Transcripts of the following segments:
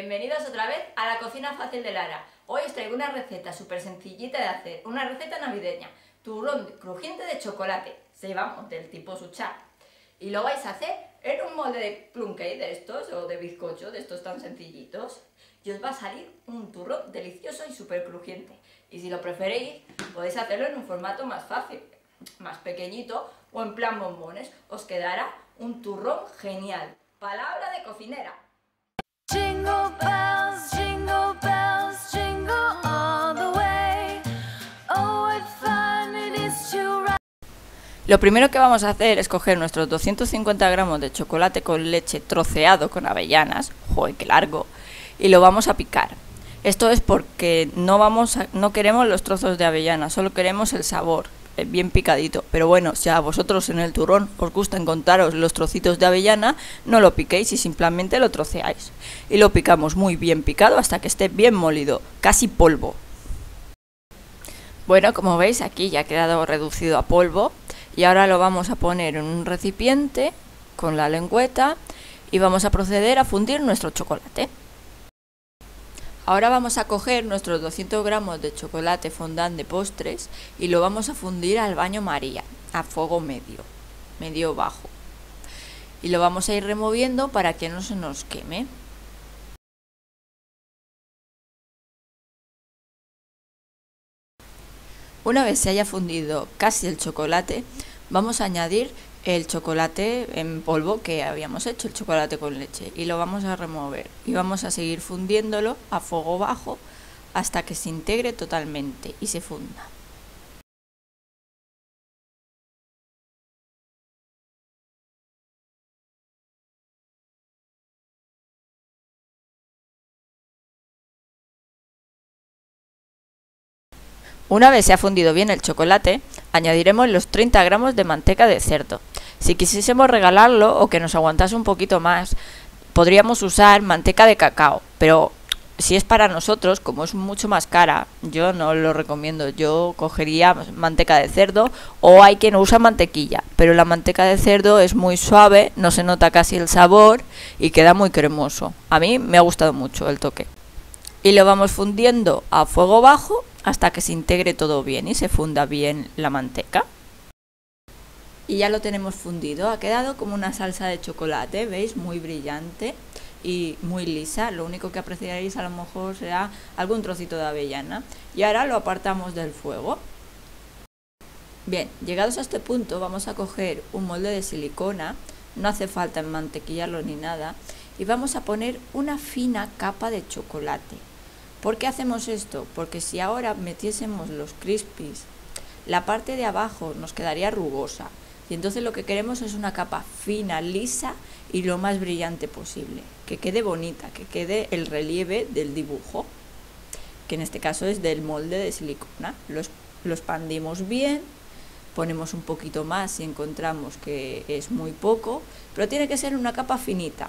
Bienvenidos otra vez a la cocina fácil de Lara. Hoy os traigo una receta súper sencillita de hacer, una receta navideña. Turrón crujiente de chocolate, se llama del tipo suchá. Y lo vais a hacer en un molde de plum cake de estos, o de bizcocho, de estos tan sencillitos. Y os va a salir un turrón delicioso y súper crujiente. Y si lo preferéis, podéis hacerlo en un formato más fácil, más pequeñito, o en plan bombones. Os quedará un turrón genial. Palabra de cocinera. Jingle bells, jingle bells, jingle all the way. Oh, what fun it is to ride. Lo primero que vamos a hacer es coger nuestros 250 gramos de chocolate con leche troceado con avellanas, ¡joder, qué largo!, y lo vamos a picar. Esto es porque no queremos los trozos de avellana, solo queremos el sabor, bien picadito. Pero bueno, si a vosotros en el turrón os gusta encontraros los trocitos de avellana, no lo piquéis y simplemente lo troceáis. Y lo picamos muy bien picado hasta que esté bien molido, casi polvo. Bueno, como veis aquí ya ha quedado reducido a polvo. Y ahora lo vamos a poner en un recipiente con la lengüeta y vamos a proceder a fundir nuestro chocolate. Ahora vamos a coger nuestros 200 gramos de chocolate fondant de postres y lo vamos a fundir al baño María, a fuego medio bajo. Y lo vamos a ir removiendo para que no se nos queme. Una vez se haya fundido casi el chocolate, vamos a añadir el chocolate en polvo que habíamos hecho, el chocolate con leche, y lo vamos a remover y vamos a seguir fundiéndolo a fuego bajo hasta que se integre totalmente y se funda. Una vez se ha fundido bien el chocolate, añadiremos los 30 gramos de manteca de cerdo. Si quisiésemos regalarlo o que nos aguantase un poquito más, podríamos usar manteca de cacao, pero si es para nosotros, como es mucho más cara, yo no lo recomiendo. Yo cogería manteca de cerdo, o hay quien usa mantequilla, pero la manteca de cerdo es muy suave, no se nota casi el sabor y queda muy cremoso. A mí me ha gustado mucho el toque. Y lo vamos fundiendo a fuego bajo hasta que se integre todo bien y se funda bien la manteca. Y ya lo tenemos fundido, ha quedado como una salsa de chocolate, ¿veis? Muy brillante y muy lisa, lo único que apreciaréis a lo mejor será algún trocito de avellana. Y ahora lo apartamos del fuego. Bien, llegados a este punto vamos a coger un molde de silicona, no hace falta enmantequillarlo ni nada, y vamos a poner una fina capa de chocolate. ¿Por qué hacemos esto? Porque si ahora metiésemos los crispies, la parte de abajo nos quedaría rugosa. Y entonces lo que queremos es una capa fina, lisa y lo más brillante posible. Que quede bonita, que quede el relieve del dibujo, que en este caso es del molde de silicona. Lo expandimos bien, ponemos un poquito más si encontramos que es muy poco, pero tiene que ser una capa finita,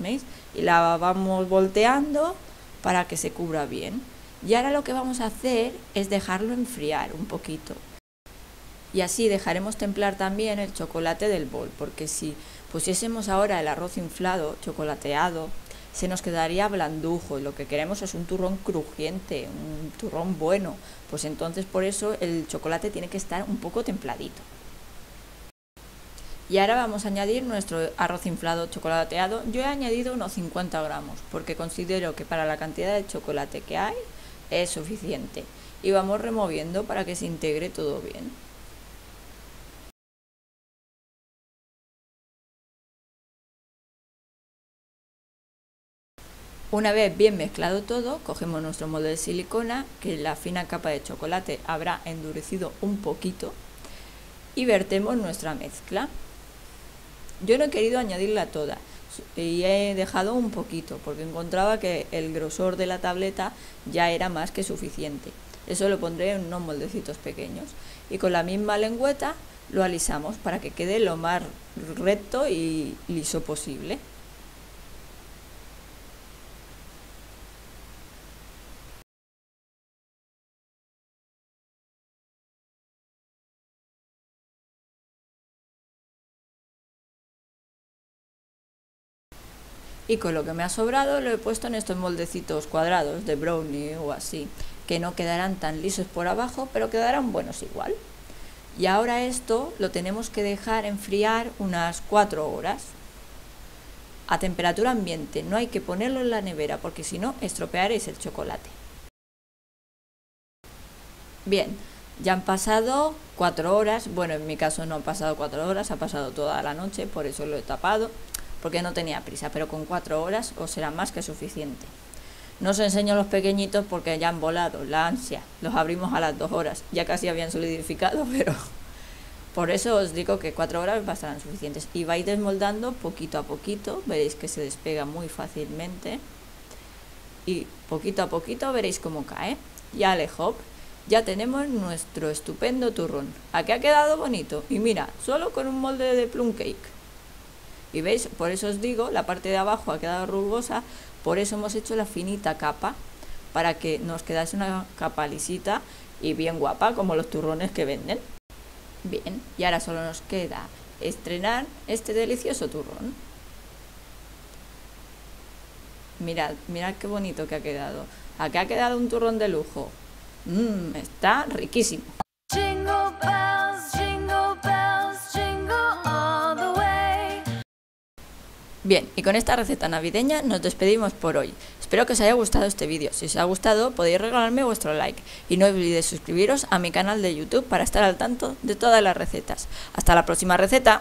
¿veis? Y la vamos volteando para que se cubra bien. Y ahora lo que vamos a hacer es dejarlo enfriar un poquito. Y así dejaremos templar también el chocolate del bol, porque si pusiésemos ahora el arroz inflado, chocolateado, se nos quedaría blandujo. Lo que queremos es un turrón crujiente, un turrón bueno. Pues entonces por eso el chocolate tiene que estar un poco templadito. Y ahora vamos a añadir nuestro arroz inflado chocolateado. Yo he añadido unos 50 gramos porque considero que para la cantidad de chocolate que hay es suficiente. Y vamos removiendo para que se integre todo bien. Una vez bien mezclado todo, cogemos nuestro molde de silicona, que la fina capa de chocolate habrá endurecido un poquito, y vertemos nuestra mezcla. Yo no he querido añadirla toda y he dejado un poquito porque encontraba que el grosor de la tableta ya era más que suficiente. Eso lo pondré en unos moldecitos pequeños y con la misma lengüeta lo alisamos para que quede lo más recto y liso posible. y con lo que me ha sobrado lo he puesto en estos moldecitos cuadrados de brownie o así, que no quedarán tan lisos por abajo, pero quedarán buenos igual. Y ahora esto lo tenemos que dejar enfriar unas 4 horas a temperatura ambiente. No hay que ponerlo en la nevera porque si no estropearéis el chocolate. Bien, ya han pasado 4 horas, bueno, en mi caso no han pasado 4 horas, ha pasado toda la noche, por eso lo he tapado, porque no tenía prisa, pero con 4 horas os será más que suficiente. No os enseño los pequeñitos porque ya han volado, la ansia, los abrimos a las 2 horas, ya casi habían solidificado, pero por eso os digo que 4 horas bastarán suficientes. Y vais desmoldando poquito a poquito, veréis que se despega muy fácilmente y poquito a poquito veréis cómo cae. Y ale hop, ya tenemos nuestro estupendo turrón. Aquí ha quedado bonito y mira, solo con un molde de plum cake. Y veis, por eso os digo, la parte de abajo ha quedado rugosa, por eso hemos hecho la finita capa, para que nos quedase una capa lisita y bien guapa, como los turrones que venden. Bien, y ahora solo nos queda estrenar este delicioso turrón. Mirad, mirad qué bonito que ha quedado. Aquí ha quedado un turrón de lujo. Mmm, está riquísimo. Bien, y con esta receta navideña nos despedimos por hoy. Espero que os haya gustado este vídeo. Si os ha gustado, podéis regalarme vuestro like. Y no olvidéis suscribiros a mi canal de YouTube para estar al tanto de todas las recetas. ¡Hasta la próxima receta!